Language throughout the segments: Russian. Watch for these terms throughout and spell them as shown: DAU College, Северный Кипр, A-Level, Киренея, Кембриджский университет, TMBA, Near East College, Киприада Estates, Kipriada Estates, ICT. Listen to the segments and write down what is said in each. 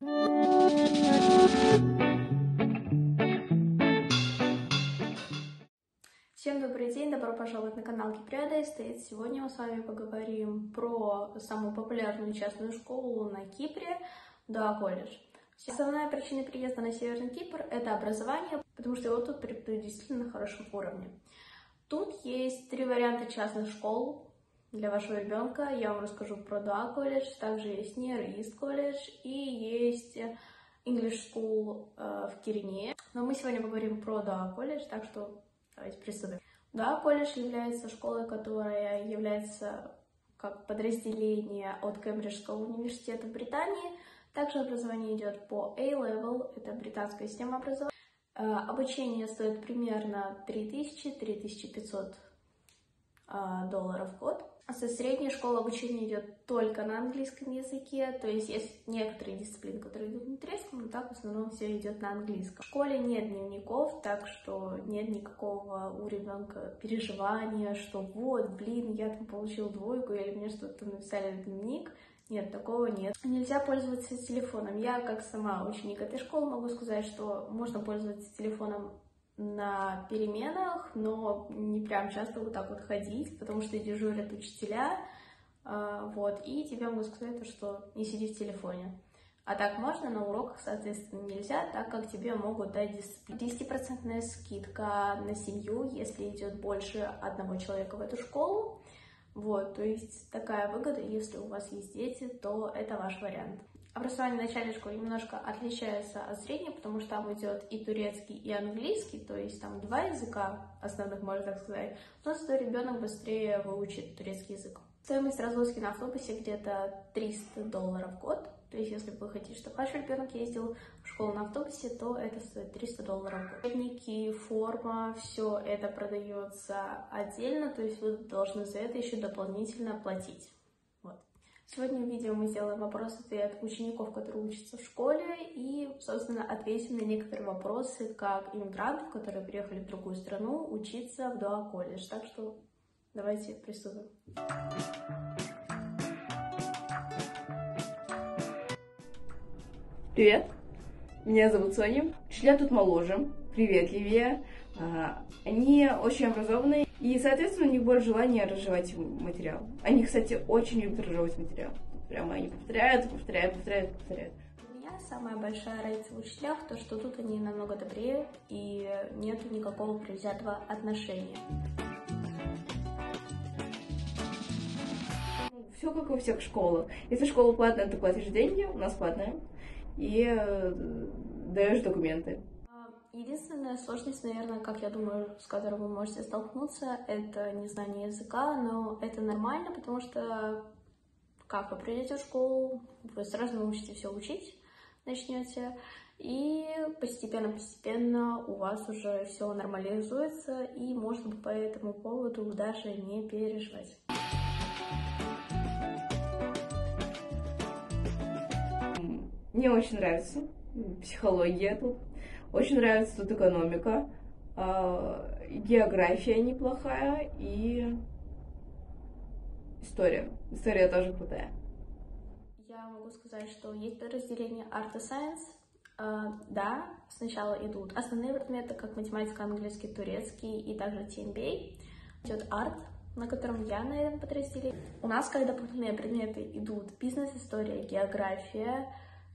Всем добрый день, добро пожаловать на канал Киприада Estates. Сегодня мы с вами поговорим про самую популярную частную школу на Кипре, DAU College. Основная причина приезда на Северный Кипр – это образование, потому что его тут преподают действительно на хорошем уровне. Тут есть три варианта частных школ для вашего ребенка. Я вам расскажу про DAU College, также есть Near East College и есть English School в Киренее. Но мы сегодня поговорим про DAU College, так что давайте приступим. DAU College является школой, которая является как подразделение от Кембриджского университета в Британии. Также образование идет по A-Level, это британская система образования. Обучение стоит примерно 3000-3500 долларов в год. Со средней школы обучение идет только на английском языке, то есть есть некоторые дисциплины, которые идут на турецком, но так в основном все идет на английском. В школе нет дневников, так что нет никакого у ребенка переживания, что вот, блин, я там получил двойку, или мне что-то написали в дневник. Нет, такого нет. Нельзя пользоваться телефоном. Я, как сама ученик этой школы, могу сказать, что можно пользоваться телефоном на переменах, но не прям часто вот так вот ходить, потому что дежурят учителя, вот, и тебе могу сказать, что не сиди в телефоне. А так можно, на уроках, соответственно, нельзя, так как тебе могут дать 10% скидка на семью, если идет больше одного человека в эту школу. Вот, то есть такая выгода, если у вас есть дети, то это ваш вариант. Образование начальной школы немножко отличается от средней, потому что там идет и турецкий, и английский, то есть там два языка основных, можно так сказать, но зато ребенок быстрее выучит турецкий язык. Стоимость развозки на автобусе где-то 300 долларов в год, то есть если вы хотите, чтобы ваш ребенок ездил в школу на автобусе, то это стоит 300 долларов в год. Учебники, форма, все это продается отдельно, то есть вы должны за это еще дополнительно платить. Сегодня в видео мы сделаем вопрос-ответ учеников, которые учатся в школе, и, собственно, ответим на некоторые вопросы, как иммигрантов, которые приехали в другую страну, учиться в DAU College. Так что давайте приступим. Привет, меня зовут Соня. Учителя тут моложе, приветливее, они очень образованные. И, соответственно, у них больше желания разжевать материал. Они, кстати, очень любят разжевать материал. Прямо они повторяют. У меня самая большая разница в учителях, то что тут они намного добрее и нету никакого предвзятого отношения. Все как во всех школах. Если школа платная, ты платишь деньги, у нас платная, и даешь документы. Единственная сложность, наверное, как я думаю, с которой вы можете столкнуться, это незнание языка, но это нормально, потому что как вы придете в школу, вы сразу научите все учить, начнете, и постепенно-постепенно у вас уже все нормализуется, и можно по этому поводу даже не переживать. Мне очень нравится психология тут. Очень нравится тут экономика, география неплохая и история. История тоже крутая. Я могу сказать, что есть разделение Art и Science. Да, сначала идут основные предметы, как математика, английский, турецкий и также TMBA. Идет Art, на котором я на этом подразделении. У нас как дополнительные предметы идут бизнес-история, география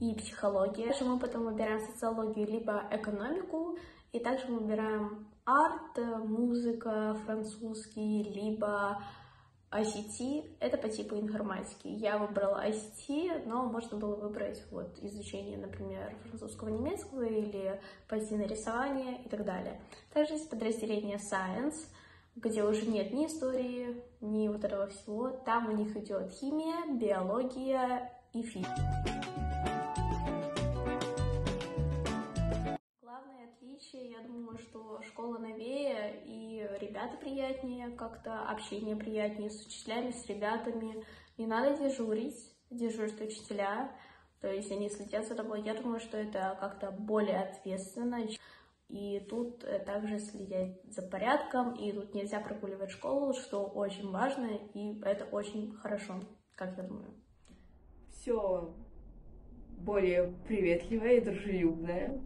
и психология. Также мы потом выбираем социологию, либо экономику, и также мы выбираем арт, музыка, французский, либо ICT, это по типу информатики. Я выбрала ICT, но можно было выбрать вот изучение, например, французского, немецкого или позитивное рисование и так далее. Также есть подразделение Science, где уже нет ни истории, ни вот этого всего. Там у них идет химия, биология и физика. Я думаю, что школа новее, и ребята приятнее, как-то общение приятнее с учителями, с ребятами. Не надо дежурить, дежурят учителя, то есть они следят за тобой. Я думаю, что это как-то более ответственно. И тут также следят за порядком, и тут нельзя прогуливать школу, что очень важно, и это очень хорошо, как я думаю. Все более приветливая и дружелюбная.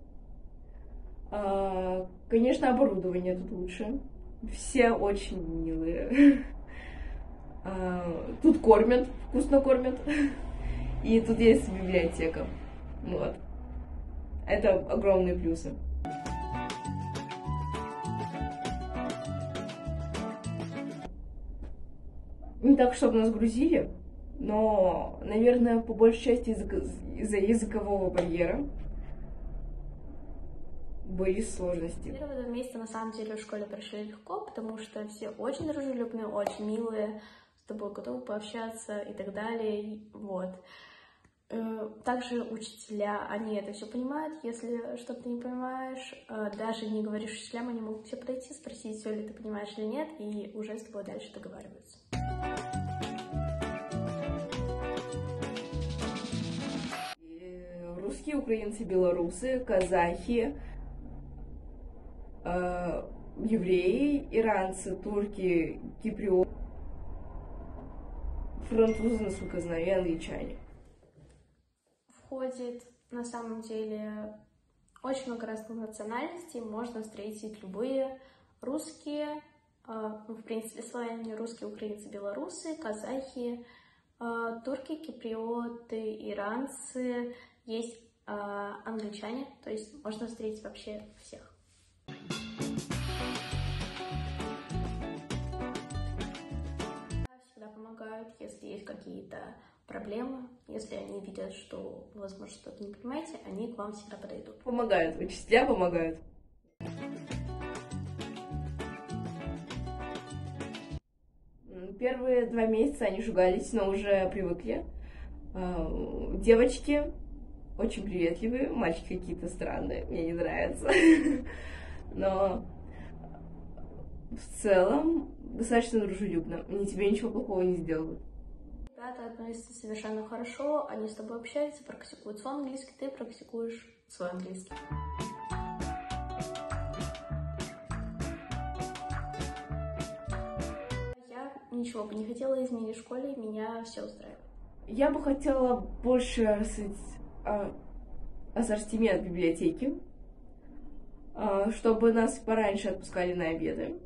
Конечно, оборудование тут лучше. Все очень милые. Тут кормят, вкусно кормят. И тут есть библиотека. Вот. Это огромные плюсы. Не так, чтобы нас грузили, но, наверное, по большей части из-за языкового барьера были сложности. Первые 2 месяца, на самом деле, в школе прошли легко, потому что все очень дружелюбные, очень милые, с тобой готовы пообщаться и так далее, вот. Также учителя, они это все понимают, если что-то не понимаешь, даже не говоришь учителям, они могут к тебе подойти, спросить, все ли ты понимаешь или нет, и уже с тобой дальше договариваются. Русские, украинцы, белорусы, казахи, евреи, иранцы, турки, киприоты, французы, насколько знаю, и англичане. Входит, на самом деле, очень много разных национальностей, можно встретить любые: русские, в принципе, славяне, русские, украинцы, белорусы, казахи, турки, киприоты, иранцы, есть англичане, то есть можно встретить вообще всех. Всегда помогают, если есть какие-то проблемы, если они видят, что, возможно, что-то не понимаете, они к вам всегда подойдут. Помогают, учителя помогают. Первые 2 месяца они шугались, но уже привыкли. Девочки очень приветливые, мальчики какие-то странные, мне не нравятся. Но в целом достаточно дружелюбно, они тебе ничего плохого не сделают. Ребята относятся совершенно хорошо, они с тобой общаются, практикуют свой английский, ты практикуешь свой английский. Я ничего бы не хотела изменить в школе, меня все устраивает. Я бы хотела больше ассортимент библиотеки, чтобы нас пораньше отпускали на обеды.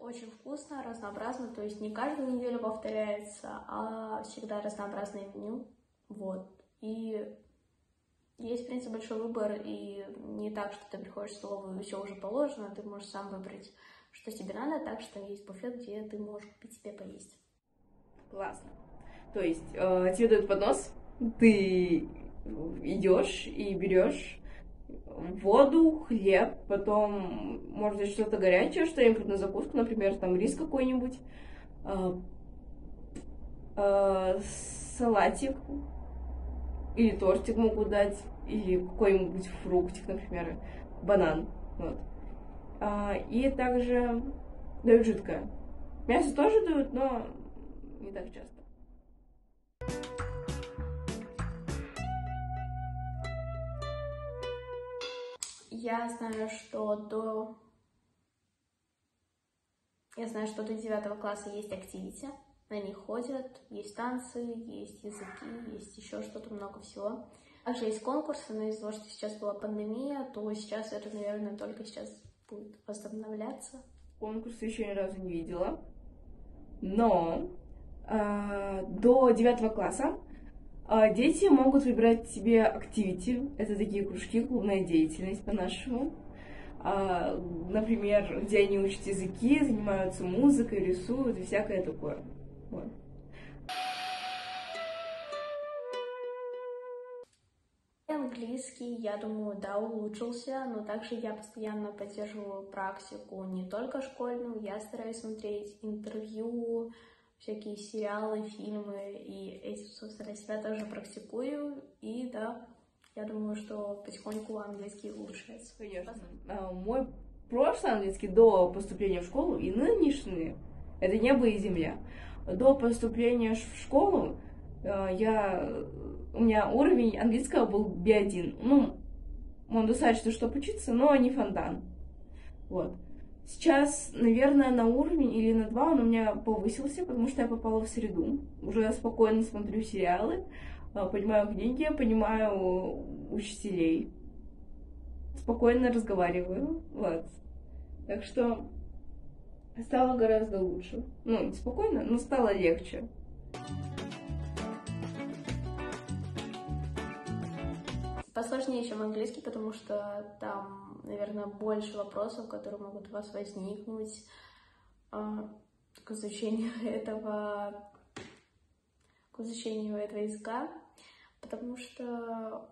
Очень вкусно, разнообразно, то есть не каждую неделю повторяется, а всегда разнообразное меню, вот. И есть, в принципе, большой выбор, и не так, что ты приходишь в столовую, и все уже положено, ты можешь сам выбрать, что тебе надо, так что есть буфет, где ты можешь купить себе поесть. Классно. То есть тебе дают поднос, ты идешь и берешь воду, хлеб, потом, может быть, что-то горячее, что-нибудь на закуску, например, там рис какой-нибудь, салатик или тортик могут дать, или какой-нибудь фруктик, например, банан, вот. И также дают жидкое. Мясо тоже дают, но не так часто. Я знаю, что до 9 класса есть активити, на них ходят, есть танцы, есть языки, есть еще что-то, много всего. Также есть конкурсы, но из-за того, что сейчас была пандемия, то сейчас это, наверное, только сейчас будет возобновляться. Конкурсы еще ни разу не видела, но до 9 класса дети могут выбирать себе активити, это такие кружки, клубная деятельность по-нашему. Например, где они учат языки, занимаются музыкой, рисуют и всякое такое. Вот. Английский, я думаю, да, улучшился, но также я постоянно поддерживаю практику не только школьную, я стараюсь смотреть интервью, всякие сериалы, фильмы, и эти, собственно, себя тоже практикую, и да, я думаю, что потихоньку английский улучшается. Конечно. Мой прошлый английский до поступления в школу и нынешний – это небо и земля. До поступления в школу у меня уровень английского был B1. Ну, он достаточно, чтобы учиться, но не фонтан. Вот. Сейчас, наверное, на уровень или на 2 он у меня повысился, потому что я попала в среду. Уже спокойно смотрю сериалы, понимаю книги, понимаю учителей. Спокойно разговариваю, вот. Так что стало гораздо лучше. Ну, не спокойно, но стало легче. Посложнее, чем английский, потому что там, наверное, больше вопросов, которые могут у вас возникнуть к изучению этого языка, потому что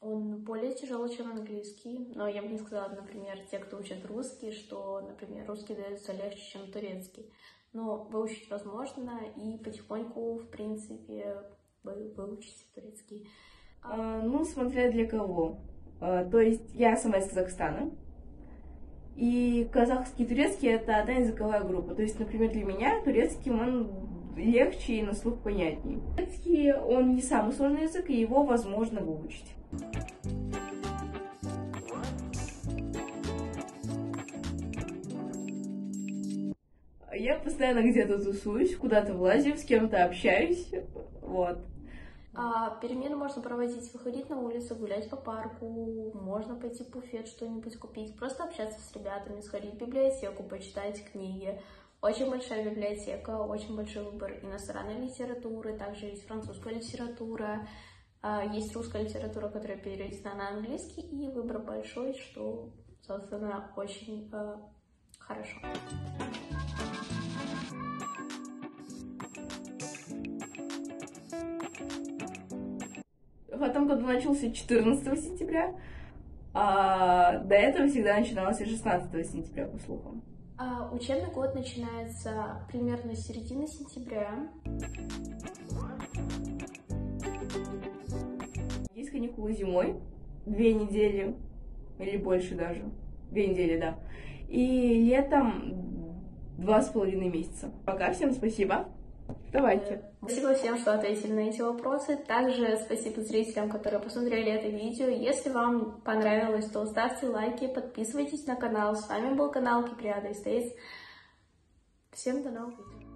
он более тяжелый, чем английский. Но я бы не сказала, например, те, кто учат русский, что, например, русский дается легче, чем турецкий. Но выучить возможно, и потихоньку, в принципе, вы выучите турецкий. Ну, смотря для кого. То есть я сама из Казахстана, и казахский и турецкий — это одна языковая группа. То есть, например, для меня турецкий, он легче и на слух понятнее. Турецкий, он не самый сложный язык, и его возможно выучить. Я постоянно где-то тусуюсь, куда-то влазю, с кем-то общаюсь, вот. Перемены можно проводить, выходить на улицу, гулять по парку, можно пойти в буфет что-нибудь купить, просто общаться с ребятами, сходить в библиотеку, почитать книги. Очень большая библиотека, очень большой выбор иностранной литературы, также есть французская литература, есть русская литература, которая переведена на английский, и выбор большой, что, собственно, очень хорошо. Потом, когда начался 14 сентября, а до этого всегда начиналось 16 сентября, по слухам. Учебный год начинается примерно с середины сентября. Есть каникулы зимой, 2 недели, или больше даже, 2 недели, да. И летом 2,5 месяца. Пока, всем спасибо. Давайте. Спасибо всем, что ответили на эти вопросы. Также спасибо зрителям, которые посмотрели это видео. Если вам понравилось, то ставьте лайки, подписывайтесь на канал. С вами был канал Kipriada Estates. Всем до новых видео.